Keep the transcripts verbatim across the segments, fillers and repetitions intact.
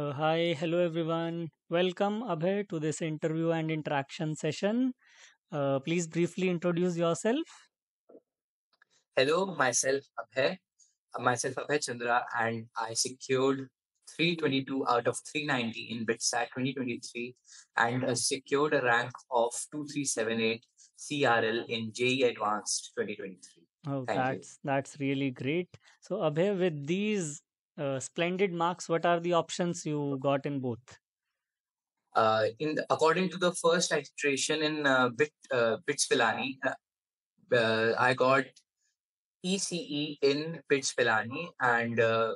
Uh, hi, hello everyone. Welcome Abhay to this interview and interaction session. Uh, please briefly introduce yourself. Hello, myself Abhay. Myself Abhay Chandra, and I secured three twenty-two out of three ninety in BITSAT twenty twenty-three and uh, secured a rank of two three seven eight C R L in J E E Advanced twenty twenty-three. Oh, Thank that's you. That's really great. So Abhay, with these Uh, splendid marks, what are the options you got in both? Uh, in the, according to the first iteration in uh, Bit, uh, BITS Pilani, uh, uh, I got E C E in BITS Pilani, and uh,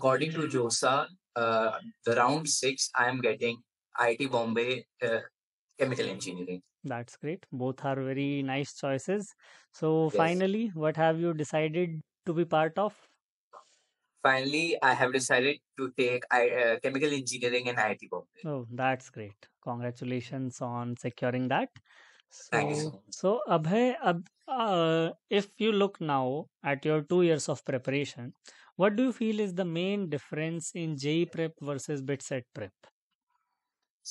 according to JOSA, uh, the round six, I am getting I I T Bombay uh, Chemical Engineering. That's great. Both are very nice choices. So yes. Finally, what have you decided to be part of? Finally, I have decided to take uh, chemical engineering in I I T Bombay. Oh, that's great. Congratulations on securing that. So, Thank you so much. So, Abhay, ab, uh, if you look now at your two years of preparation, what do you feel is the main difference in J E E prep versus BITSAT prep?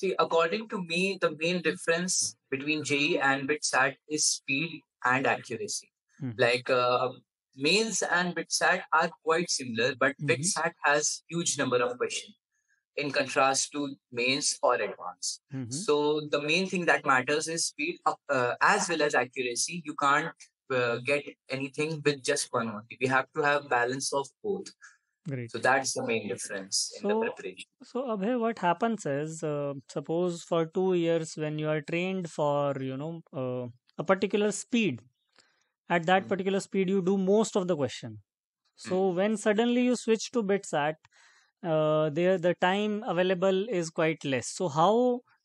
See, according to me, the main difference between J E E and BITSAT is speed and accuracy. Hmm. Like, uh, Mains and BITSAT are quite similar, but mm-hmm. BITSAT has huge number of questions in contrast to mains or advanced. Mm-hmm. So the main thing that matters is speed uh, as well as accuracy. You can't uh, get anything with just one only. We have to have balance of both. Great. So that's the main difference in so, the preparation. So Abhay, what happens is, uh, suppose for two years when you are trained for, you know, uh, a particular speed, at that particular speed, you do most of the question. So when suddenly you switch to BITSAT, uh, there the time available is quite less. So how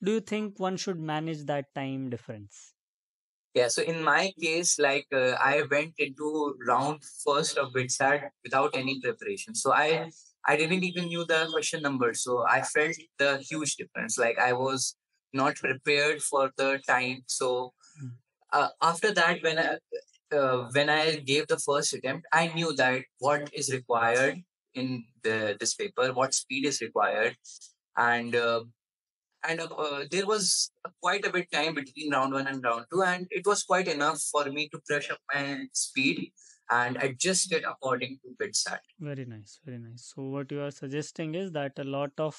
do you think one should manage that time difference? Yeah, so in my case, like uh, I went into round first of BITSAT without any preparation. So I, I didn't even knew the question number. So I felt the huge difference. Like I was not prepared for the time. So uh, after that, when I... Uh, when I gave the first attempt, I knew that what is required in the, this paper, what speed is required, and uh, and uh, there was quite a bit time between round one and round two, and it was quite enough for me to brush up my speed and adjust it according to BITSAT. Very nice, very nice. So what you are suggesting is that a lot of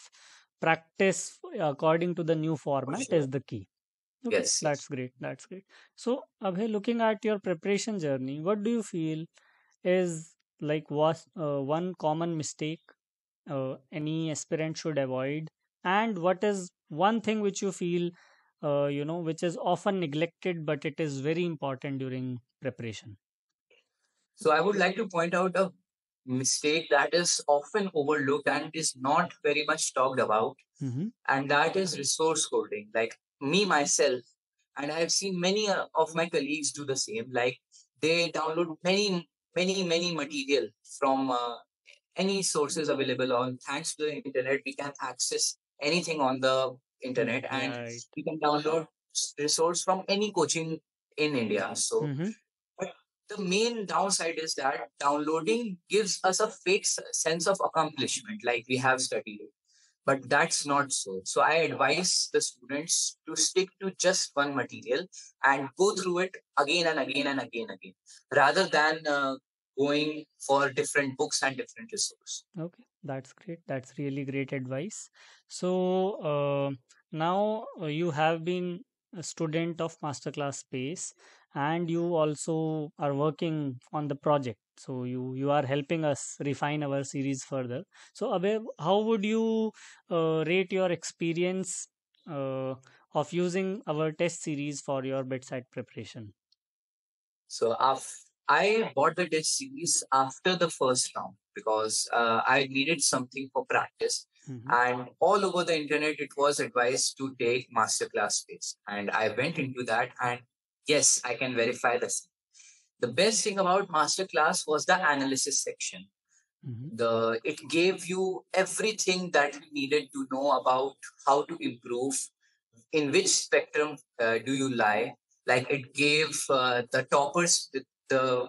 practice according to the new format sure. is the key. Okay, yes, that's great. That's great. So, Abhay, looking at your preparation journey, what do you feel is like was uh, one common mistake uh, any aspirant should avoid, and what is one thing which you feel uh, you know which is often neglected but it is very important during preparation? So, I would like to point out a mistake that is often overlooked and is not very much talked about, mm-hmm. and that is resource hoarding. Like me myself, and I have seen many of my colleagues do the same. Like they download many, many, many material from uh, any sources available on. Thanks to the internet, we can access anything on the internet, and right. we can download resource from any coaching in India. So, mm-hmm. but the main downside is that downloading gives us a fake sense of accomplishment, like we have studied it. But that's not so. So I advise the students to stick to just one material and go through it again and again and again and again, rather than uh, going for different books and different resources. Okay, that's great. That's really great advice. So uh, now you have been a student of Masterclass Space, and you also are working on the project. So you, you are helping us refine our series further. So Abhay, how would you uh, rate your experience uh, of using our test series for your BITSAT preparation? So uh, I bought the test series after the first round because uh, I needed something for practice. Mm-hmm. And all over the internet, it was advised to take Masterclass Space. And I went into that and yes, I can verify the same. The best thing about Masterclass was the analysis section. Mm-hmm. The it gave you everything that you needed to know about how to improve, in which spectrum uh, do you lie. Like it gave uh, the toppers the, the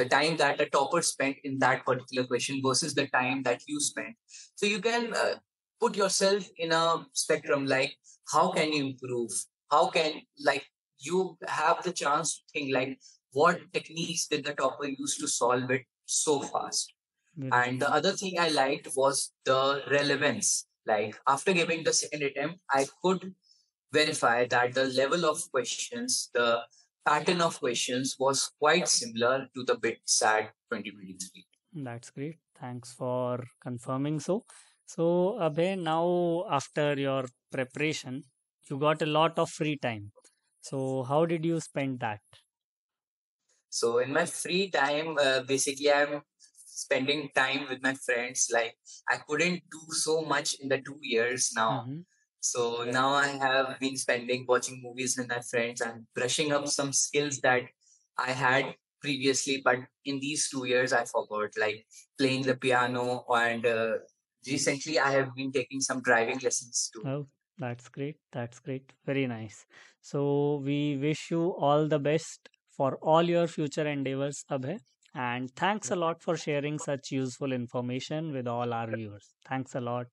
the time that the topper spent in that particular question versus the time that you spent. So you can uh, put yourself in a spectrum, like how can you improve? How can, like, you have the chance to think like, what techniques did the topper use to solve it so fast? Mm-hmm. And the other thing I liked was the relevance. Like after giving the second attempt, I could verify that the level of questions, the pattern of questions was quite similar to the BITSAT twenty twenty-three. That's great. Thanks for confirming so. So Abhay, now after your preparation, you got a lot of free time. So how did you spend that? So in my free time, uh, basically I'm spending time with my friends. Like I couldn't do so much in the two years now. Mm-hmm. So now I have been spending watching movies with my friends and brushing up some skills that I had previously. But in these two years, I forgot, like playing the piano. And uh, recently I have been taking some driving lessons too. Oh, that's great. That's great. Very nice. So we wish you all the best for all your future endeavors, Abhay. And thanks a lot for sharing such useful information with all our viewers. Thanks a lot.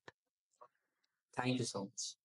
Thank you so much.